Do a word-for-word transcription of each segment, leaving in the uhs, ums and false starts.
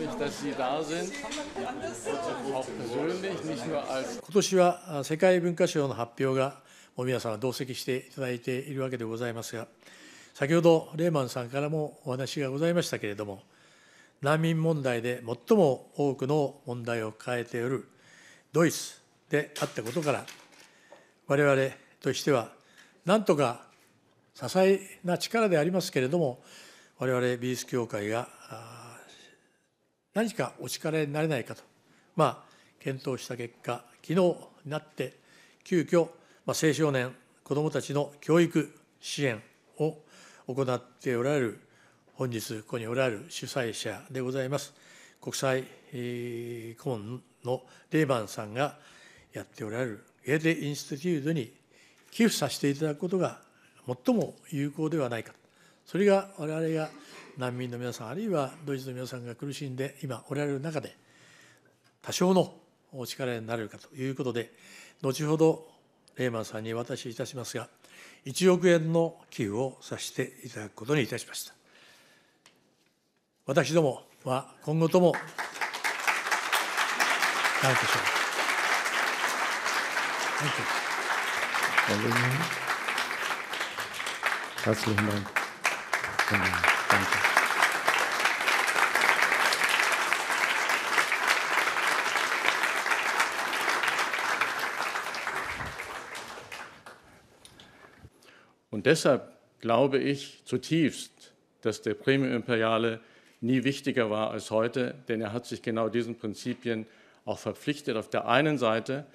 今年は世界文化賞の発表がもう皆様同席していただいているわけでございますが、先ほどレーマンさんからもお話がございましたけれども、難民問題で最も多くの問題を抱えているドイツであったことから、我々としてはなんとか多彩な力でありますけれども、我々美術協会が何かお力になれないかと、まあ、検討した結果、昨日になって急遽、まあ、青少年子どもたちの教育支援を行っておられる、本日ここにおられる主催者でございます国際顧問のレーマンさんがやっておられるゲーテインスティテュートに寄付させていただくことが最も有効ではないかと、それが我々が難民の皆さん、あるいはドイツの皆さんが苦しんで今おられる中で、多少のお力になれるかということで、後ほどレーマンさんにお渡しいたしますが、いちおくえんの寄付をさせていただくことにいたしました。私どもは今後とも、何でしょう。Herzlichen Dank. Danke. Und deshalb glaube ich zutiefst, dass der Praemium Imperiale nie wichtiger war als heute, denn er hat sich genau diesen Prinzipien auch verpflichtet, auf der einen Seite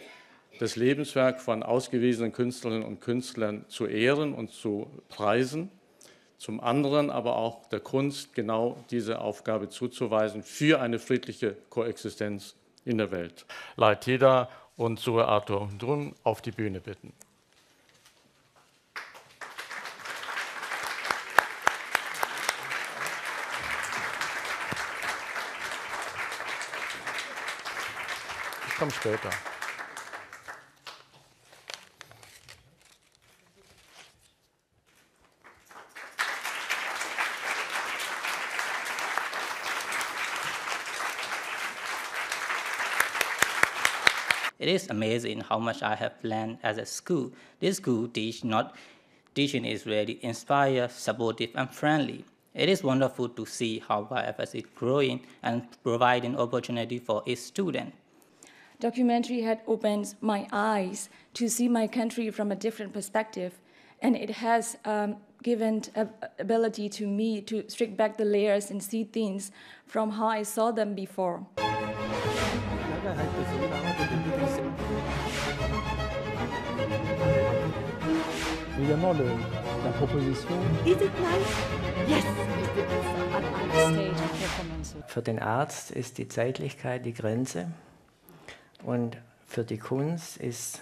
das Lebenswerk von ausgewiesenen Künstlerinnen und Künstlern zu ehren und zu preisen, zum anderen aber auch der Kunst genau diese Aufgabe zuzuweisen für eine friedliche Koexistenz in der Welt. Hisashi Hieda und Arthur Drum auf die Bühne bitten. Ich komme später. It is amazing how much I have learned as a school. This school teach not teaching is really inspired, supportive, and friendly. It is wonderful to see how Y F S is growing and providing opportunity for its students. Documentary had opened my eyes to see my country from a different perspective, and it has um, given a ability to me to strip back the layers and see things from how I saw them before. Évidemment, la proposition. Is it nice? Yes. Für den Arzt ist die Zeitlichkeit die Grenze und für die Kunst ist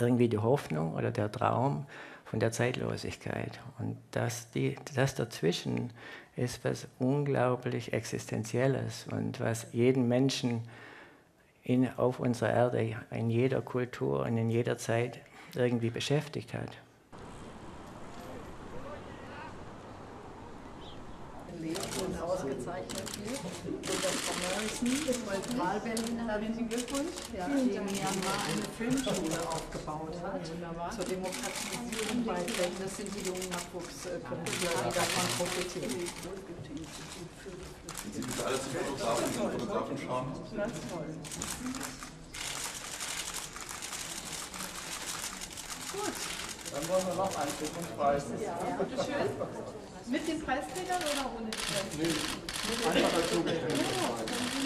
irgendwie die Hoffnung oder der Traum von der Zeitlosigkeit. Und das, die, das dazwischen ist was unglaublich Existenzielles und was jeden Menschen in, auf unserer Erde, in jeder Kultur und in jeder Zeit irgendwie beschäftigt hat. Herzlichen Glückwunsch, ja, die Myanmar eine Filmschule aufgebaut hat zur Demokratisierung beiträgt. Das sind die jungen Nachwuchsköpfe, die davon profitieren. Sie sind alle zu Fotografen, die Fotografen schauen. Ganz toll. Gut. Dann wollen wir noch einen Zukunftspreis. Ja, bitteschön. Mit dem Preisträger oder ohne? Nee, einfach dazu gestellt.